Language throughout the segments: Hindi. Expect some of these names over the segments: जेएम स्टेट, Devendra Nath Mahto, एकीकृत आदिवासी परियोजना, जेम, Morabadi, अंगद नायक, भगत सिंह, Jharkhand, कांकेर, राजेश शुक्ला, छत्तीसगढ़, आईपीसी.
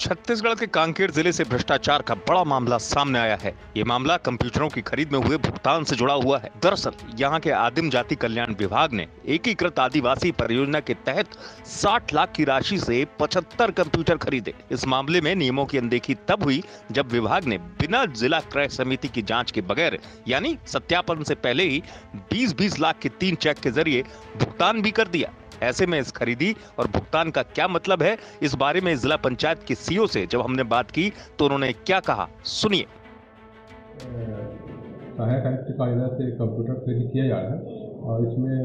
छत्तीसगढ़ के कांकेर जिले से भ्रष्टाचार का बड़ा मामला सामने आया है। ये मामला कंप्यूटरों की खरीद में हुए भुगतान से जुड़ा हुआ है। दरअसल यहाँ के आदिम जाति कल्याण विभाग ने एकीकृत आदिवासी परियोजना के तहत 60 लाख की राशि से 75 कंप्यूटर खरीदे। इस मामले में नियमों की अनदेखी तब हुई जब विभाग ने बिना जिला क्रय समिति की जाँच के बगैर यानी सत्यापन से पहले ही 20-20 लाख के 3 चेक के जरिए भुगतान भी कर दिया। ऐसे में इस खरीदी और भुगतान का क्या मतलब है, इस बारे में जिला पंचायत के सीईओ से जब हमने बात की तो उन्होंने क्या कहा, सुनिए। सहायक आयुक्त के कायदा से कंप्यूटर खरीद किया जा रहा है और इसमें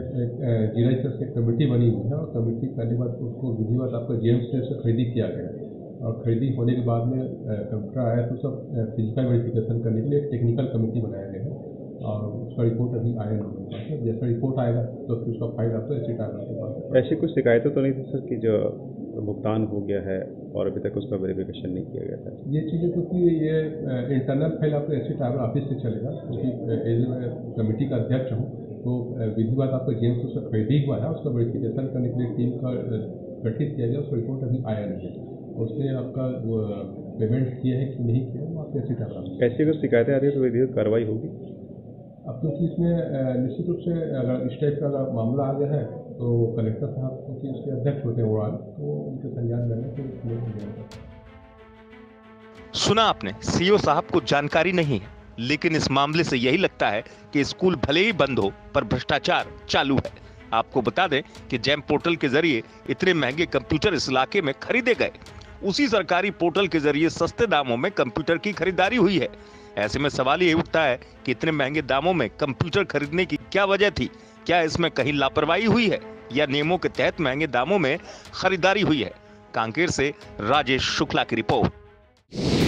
जिला स्तर की कमेटी बनी हुई है और कमेटी करने के बाद उसको विधिवत आपका जेएम स्टेट से खरीदी किया गया और खरीदी होने के बाद में कंप्यूटर आया तो सब फिजिकल वेरिफिकेशन करने के लिए एक टेक्निकल कमेटी बनाया गया है और उसका रिपोर्ट अभी आया नहीं। जैसा रिपोर्ट आएगा तो फिर उसका फाइल आपको ऐसी टाइम। ऐसी कुछ शिकायतें तो नहीं थी सर कि जो भुगतान हो गया है और अभी तक उसका वेरिफिकेशन नहीं किया गया था? ये चीज़ें क्योंकि ये इंटरनल फाइल आपको ऐसी टाइम ऑफिस से चलेगा क्योंकि एज कमेटी का अध्यक्ष हूँ तो विधिवत आपका जेम से उसका खरीदी हुआ है, उसका वेरिफिकेशन करने के लिए टीम का गठित किया गया, उसका रिपोर्ट अभी आया नहीं है। उसने आपका पेमेंट किया है कि नहीं किया वो आपको ऐसी टाइम। ऐसी अगर शिकायतें आ रही है तो विधिवत कार्रवाई होगी। अब क्योंकि इसमें निश्चित रूप से अगर इस टाइप का अगर मामला आ गया है तो कलेक्टर साहब क्योंकि उसके अध्यक्ष होते हैं वो तो उनके संज्ञान में तो सुना आपने। सीईओ साहब को जानकारी नहीं है, लेकिन इस मामले से यही लगता है कि स्कूल भले ही बंद हो पर भ्रष्टाचार चालू है। आपको बता दें कि जेम पोर्टल के जरिए इतने महंगे कंप्यूटर इस इलाके में खरीदे गए। उसी सरकारी पोर्टल के जरिए सस्ते दामों में कंप्यूटर की खरीदारी हुई है। ऐसे में सवाल ये उठता है कि इतने महंगे दामों में कंप्यूटर खरीदने की क्या वजह थी? क्या इसमें कहीं लापरवाही हुई है या नियमों के तहत महंगे दामों में खरीदारी हुई है? कांकेर से राजेश शुक्ला की रिपोर्ट।